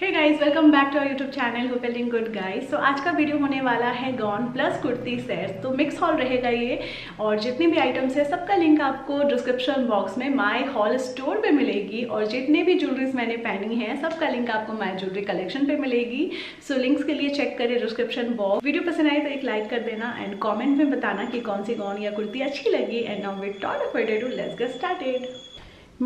Hey guys welcome back to our YouTube channel होपेलिंग good guys. तो आज का वीडियो होने वाला है गाउन प्लस कुर्ती सेट, तो मिक्स हॉल रहेगा ये। और जितने भी आइटम्स है सबका लिंक आपको डिस्क्रिप्शन बॉक्स में माय हॉल स्टोर पे मिलेगी, और जितने भी ज्वेलरीज मैंने पहनी है सबका लिंक आपको माय ज्वेलरी कलेक्शन पे मिलेगी। सो लिंक्स के लिए चेक करें डिस्क्रिप्शन बॉक्स। वीडियो पसंद आए तो एक लाइक कर देना एंड कॉमेंट में बताना कि कौन सी गाउन या कुर्ती अच्छी लगी। And now without further ado let's get started.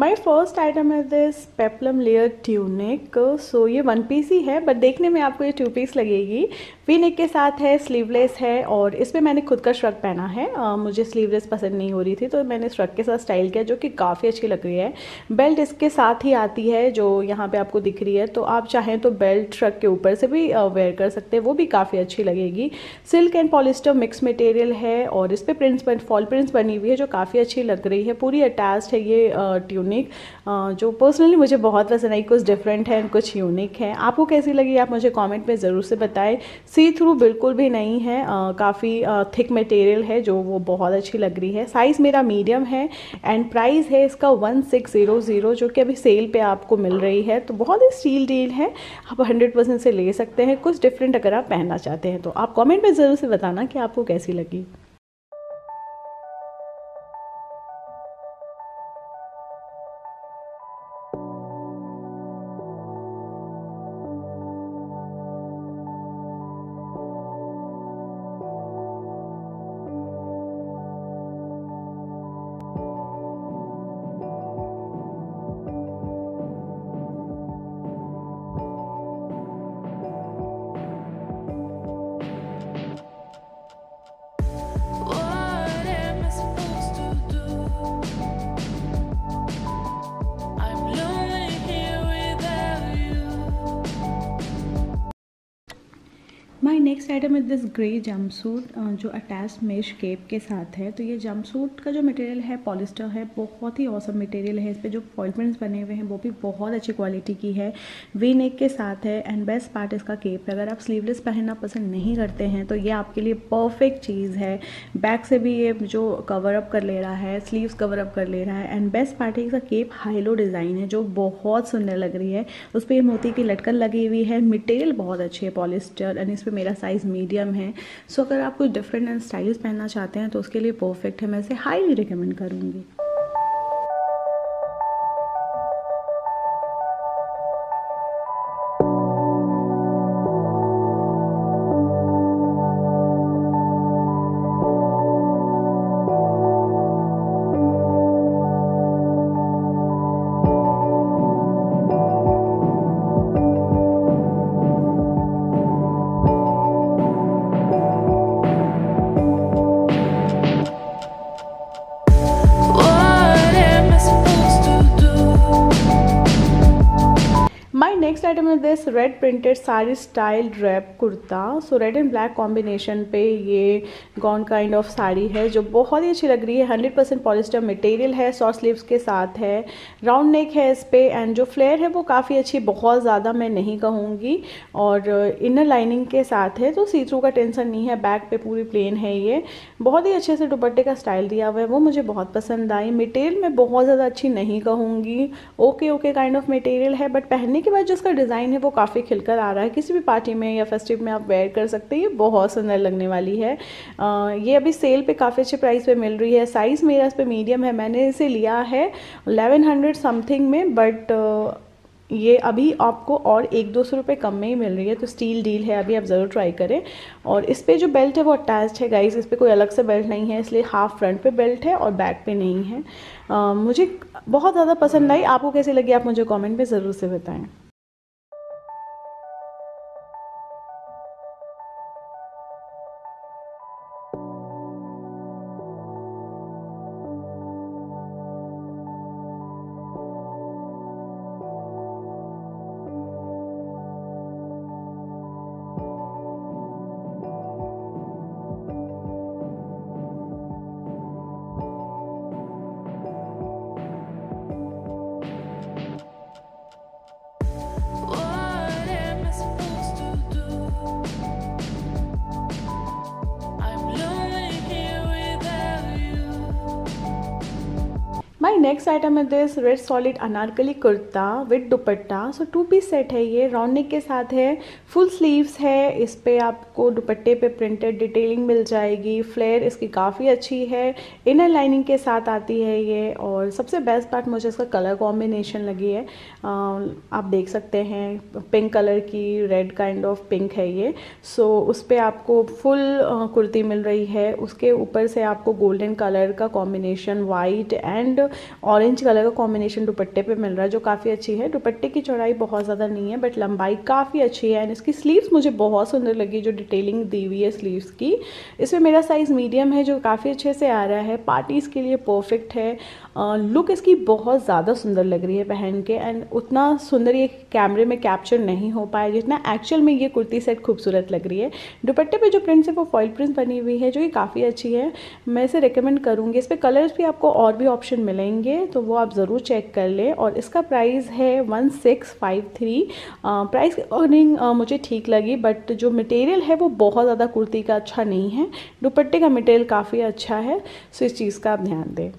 My first item है this peplum layer tunic. So ये वन पीस ही है बट देखने में आपको ये टू पीस लगेगी। वी नेक के साथ है, स्लीवलेस है, और इस पर मैंने खुद का श्रग पहना है। मुझे स्लीवलेस पसंद नहीं हो रही थी तो मैंने श्रग के साथ स्टाइल किया जो कि काफ़ी अच्छी लग रही है। बेल्ट इसके साथ ही आती है जो यहाँ पे आपको दिख रही है, तो आप चाहें तो बेल्ट श्रग के ऊपर से भी वेयर कर सकते हैं, वो भी काफ़ी अच्छी लगेगी। Silk and polyester mix material है और इस पर फॉल प्रिंट्स बनी हुई है जो काफ़ी अच्छी लग रही है। पूरी अटैच्ड है ये ट्यूनिक जो पर्सनली मुझे बहुत पसंद आई। कुछ डिफरेंट है, कुछ यूनिक है। आपको कैसी लगी आप मुझे कमेंट में ज़रूर से बताएं। सी थ्रू बिल्कुल भी नहीं है, काफ़ी थिक मटेरियल है जो वो बहुत अच्छी लग रही है। साइज़ मेरा मीडियम है एंड प्राइस है इसका 1600 जो कि अभी सेल पे आपको मिल रही है, तो बहुत ही स्टील डील है। आप 100% से ले सकते हैं। कुछ डिफरेंट अगर आप पहनना चाहते हैं तो आप कॉमेंट में ज़रूर से बताना कि आपको कैसी लगी। माई नेक्स्ट आइटम है दिस ग्रे जंपसूट जो अटैच मेश केप के साथ है। तो ये जंपसूट का जो मटेरियल है पॉलिस्टर है, बहुत ही औसम मटेरियल है। इस पर जो फॉल प्रिंट्स बने हुए हैं वो भी बहुत अच्छी क्वालिटी की है। वी नेक के साथ है एंड बेस्ट पार्ट इसका केप है। अगर आप स्लीवलेस पहनना पसंद नहीं करते हैं तो ये आपके लिए परफेक्ट चीज़ है। बैक से भी ये जो कवर अप कर ले रहा है, स्लीव्स कवर अप कर ले रहा है, एंड बेस्ट पार्ट है इसका केप हाईलो डिज़ाइन है जो बहुत सुंदर लग रही है। उस पर ये मोती की लटकन लगी हुई है। मटेरियल बहुत अच्छी है पॉलिस्टर एंड इस पर मेरा साइज़ मीडियम है। सो अगर आप कुछ डिफरेंट एंड स्टाइलिश पहनना चाहते हैं तो उसके लिए परफेक्ट है। मैं इसे हाईली रिकमेंड करूँगी। नेक्स्ट आइटम है this red printed sari style drape kurta. So red and black combination पे ये गॉन काइंड ऑफ साड़ी है जो बहुत ही अच्छी लग रही है। 100% पॉलिस्टर मटेरियल है, शॉर्ट स्लीव्स के साथ है, राउंड नेक है इस पे, एंड जो फ्लेयर है वो काफ़ी अच्छी, बहुत ज़्यादा मैं नहीं कहूँगी, और इनर लाइनिंग के साथ है तो सी थ्रू का टेंशन नहीं है। बैक पे पूरी प्लेन है। ये बहुत ही अच्छे से दुपट्टे का स्टाइल दिया हुआ है, वो मुझे बहुत पसंद आई। मटेरियल मैं बहुत ज़्यादा अच्छी नहीं कहूँगी, ओके काइंड ऑफ मटेरियल है, बट पहनने के बाद इसका डिज़ाइन है वो काफ़ी खिलकर आ रहा है। किसी भी पार्टी में या फेस्टिव में आप वेयर कर सकते हैं। ये बहुत सुंदर लगने वाली है। ये अभी सेल पे काफ़ी अच्छे प्राइस पे मिल रही है। साइज़ मेरा इस पे मीडियम है। मैंने इसे लिया है 1100 समथिंग में, बट ये अभी आपको और 100-200 रुपये कम में ही मिल रही है, तो स्टील डील है। अभी आप ज़रूर ट्राई करें। और इस पर जो बेल्ट है वो अटैच्ड है गाइस, इस पर कोई अलग से बेल्ट नहीं है, इसलिए हाफ फ्रंट पे बेल्ट है और बैक पे नहीं है। मुझे बहुत ज़्यादा पसंद आई। आपको कैसी लगी आप मुझे कॉमेंट में ज़रूर से बताएँ। नेक्स्ट आइटम है this red solid Anarkali kurta with dupatta. So two piece set है ये, राउंड नेक के साथ है, फुल स्लीव्स है। इस पे आपको दुपट्टे पे प्रिंटेड डिटेलिंग मिल जाएगी, फ्लेयर इसकी काफ़ी अच्छी है, इनर लाइनिंग के साथ आती है ये। और सबसे बेस्ट पार्ट मुझे इसका कलर कॉम्बिनेशन लगी है। आप देख सकते हैं पिंक कलर की, रेड काइंड ऑफ पिंक है ये। सो उस पर आपको फुल कुर्ती मिल रही है, उसके ऊपर से आपको गोल्डन कलर का combination, white and orange colour का कॉम्बिनेशन दुपट्टे पे मिल रहा है जो काफ़ी अच्छी है। दुपट्टे की चौड़ाई बहुत ज़्यादा नहीं है बट लंबाई काफ़ी अच्छी है। एंड इसकी स्लीव्स मुझे बहुत सुंदर लगी, जो डिटेलिंग दी हुई है स्लीव्स की। इसमें मेरा साइज़ मीडियम है जो काफ़ी अच्छे से आ रहा है, पार्टीज़ के लिए परफेक्ट है। लुक इसकी बहुत ज़्यादा सुंदर लग रही है पहन के। एंड उतना सुंदर ये कैमरे में कैप्चर नहीं हो पाया जितना एक्चुअल में ये कुर्ती सेट खूबसूरत लग रही है। दुपट्टे पे जो प्रिंट्स है वो फॉइल प्रिंट बनी हुई है जो ये काफ़ी अच्छी है, मैं इसे रिकमेंड करूँगी। इस पर कलर्स भी आपको और भी ऑप्शन मिलेंगे तो वो आप ज़रूर चेक कर लें। और इसका प्राइस है 1653। प्राइस के अकॉर्डिंग मुझे ठीक लगी बट जो मटेरियल है वो बहुत ज़्यादा कुर्ती का अच्छा नहीं है, दुपट्टे का मटेरियल काफ़ी अच्छा है। सो इस चीज़ का आप ध्यान दें।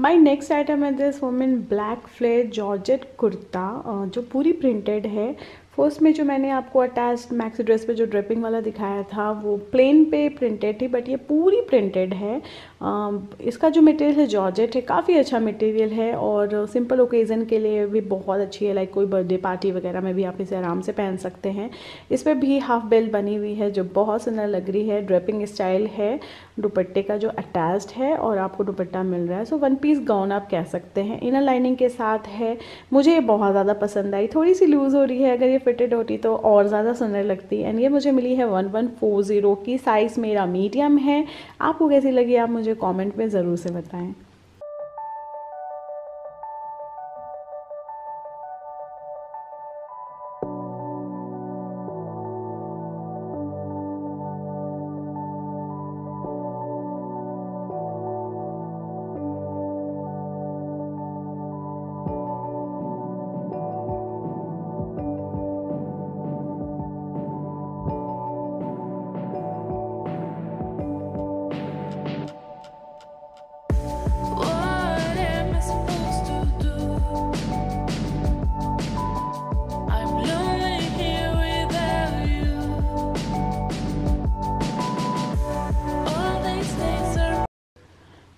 माय नेक्स्ट आइटम है this women black flare georgette kurta जो पूरी प्रिंटेड है। फर्स्ट में जो मैंने आपको अटैच्ड मैक्सी ड्रेस पे जो ड्रेपिंग वाला दिखाया था वो प्लेन पे प्रिंटेड थी बट ये पूरी प्रिंटेड है। इसका जो मटेरियल है जॉर्जेट है, काफ़ी अच्छा मटेरियल है और सिंपल ओकेज़न के लिए भी बहुत अच्छी है। लाइक कोई बर्थडे पार्टी वगैरह में भी आप इसे आराम से पहन सकते हैं। इस पर भी हाफ बेल बनी हुई है जो बहुत सुंदर लग रही है, ड्रेपिंग स्टाइल है, दुपट्टे का जो अटैच्ड है और आपको दुपट्टा मिल रहा है। सो वन पीस गाउन आप कह सकते हैं, इनर लाइनिंग के साथ है। मुझे ये बहुत ज़्यादा पसंद आई, थोड़ी सी लूज़ हो रही है, अगर फिटेड होती तो और ज़्यादा सुंदर लगती। एंड ये मुझे मिली है 1140 की, साइज़ मेरा मीडियम है। आपको कैसी लगी आप मुझे कमेंट में ज़रूर से बताएं।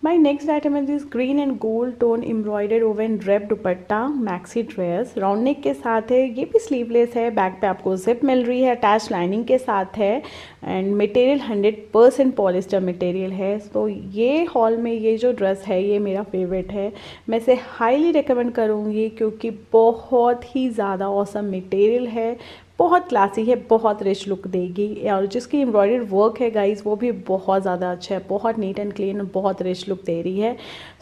My next item is this green and gold tone embroidered woven drape dupatta maxi dress, round neck के साथ है। ये भी स्लीवलेस है, बैक पे आपको जिप मिल रही है, अटैच लाइनिंग के साथ है। एंड मटेरियल 100% पॉलिस्टर मटेरियल है। तो ये हॉल में ये जो ड्रेस है ये मेरा फेवरेट है, मैं इसे हाईली रिकमेंड करूँगी क्योंकि बहुत ही ज़्यादा औसम मटेरियल है, बहुत क्लासी है, बहुत रिच लुक देगी। और जिसकी एम्ब्रॉयडर्ड वर्क है गाइस वो भी बहुत ज़्यादा अच्छा है, बहुत नीट एंड क्लीन, बहुत रिच लुक दे रही है।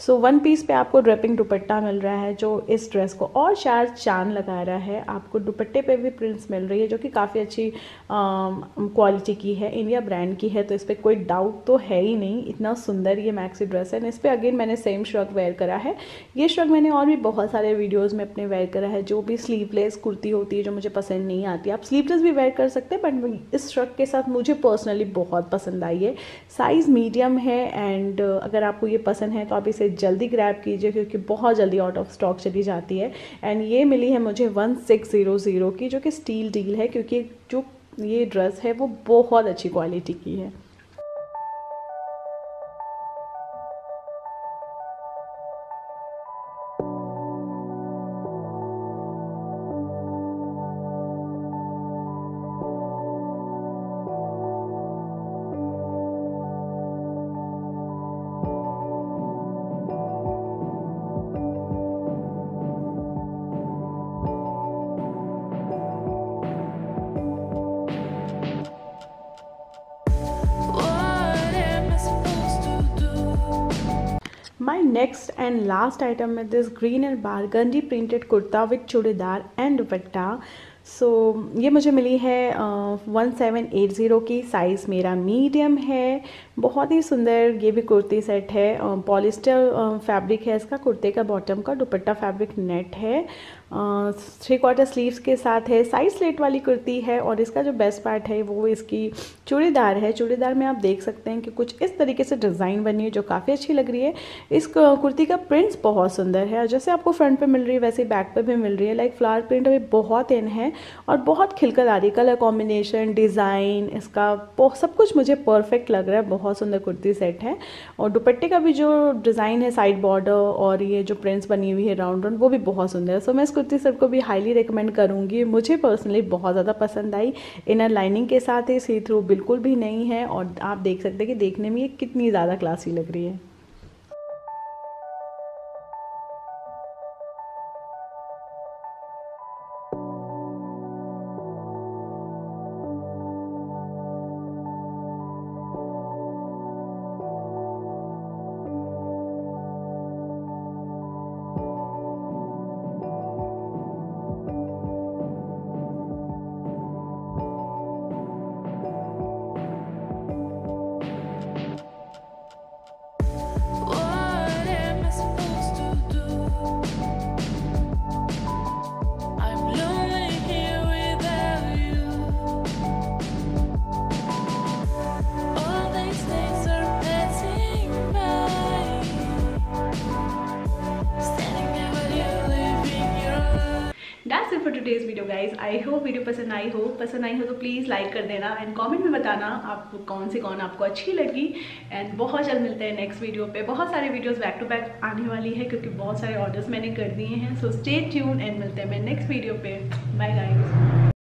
सो वन पीस पे आपको ड्रेपिंग दुपट्टा मिल रहा है जो इस ड्रेस को और शायद चांद लगा रहा है। आपको दुपट्टे पे भी प्रिंट्स मिल रही है जो कि काफ़ी अच्छी क्वालिटी की है, इंडिया ब्रांड की है, तो इस पर कोई डाउट तो है ही नहीं। इतना सुंदर ये मैक्सी ड्रेस है। इस पर अगेन मैंने सेम श्रग वेयर करा है। ये श्रग मैंने और भी बहुत सारे वीडियोज़ में अपने वेयर करा है। जो भी स्लीवलेस कुर्ती होती है जो मुझे पसंद नहीं आती, आप स्लीवलेस भी वेयर कर सकते हैं बट इस श्रग के साथ मुझे पर्सनली बहुत पसंद आई है। साइज़ मीडियम है एंड अगर आपको ये पसंद है तो आप इसे जल्दी ग्रैब कीजिए क्योंकि बहुत जल्दी आउट ऑफ स्टॉक चली जाती है। एंड ये मिली है मुझे 1600 की जो कि स्टील डील है क्योंकि जो ये ड्रेस है वो बहुत अच्छी क्वालिटी की है। My next and last item is this green and burgundy printed kurta with chudidar and dupatta. So, ये मुझे मिली है 1780 की, साइज़ मेरा मीडियम है। बहुत ही सुंदर ये भी कुर्ती सेट है, पॉलिस्टर फैब्रिक है इसका कुर्ते का बॉटम का, दुपट्टा फैब्रिक नेट है, 3/4 स्लीव्स के साथ है, साइज स्लेट वाली कुर्ती है। और इसका जो बेस्ट पार्ट है वो इसकी चूड़ीदार है। चूड़ीदार में आप देख सकते हैं कि कुछ इस तरीके से डिज़ाइन बनी है जो काफ़ी अच्छी लग रही है। इस कुर्ती का प्रिंट्स बहुत सुंदर है, जैसे आपको फ्रंट पर मिल रही है वैसे बैक पर भी मिल रही है। लाइक फ्लावर प्रिंट अभी बहुत इन है और बहुत खिलकर आ रही, कलर कॉम्बिनेशन, डिज़ाइन, इसका सब कुछ मुझे परफेक्ट लग रहा है। बहुत सुंदर कुर्ती सेट है। और दुपट्टे का भी जो डिज़ाइन है, साइड बॉर्डर और ये जो प्रिंट्स बनी हुई है राउंड राउंड, वो भी बहुत सुंदर है। सो मैं इस कुर्ती सेट को भी हाईली रिकमेंड करूँगी। मुझे पर्सनली बहुत ज़्यादा पसंद आई। इनर लाइनिंग के साथ है, सी थ्रू बिल्कुल भी नहीं है और आप देख सकते हैं कि देखने में ये कितनी ज़्यादा क्लासी लग रही है। That's it for today's video guys. I hope video पसंद आई हो तो प्लीज़ लाइक कर देना एंड कमेंट में बताना आपको कौन आपको अच्छी लगी। एंड बहुत जल्द मिलते हैं नेक्स्ट वीडियो पे। बहुत सारे वीडियोस बैक टू बैक आने वाली है क्योंकि बहुत सारे ऑर्डर्स मैंने कर दिए हैं। सो स्टे ट्यून एंड मिलते हैं मैं नेक्स्ट वीडियो पे। Bye guys.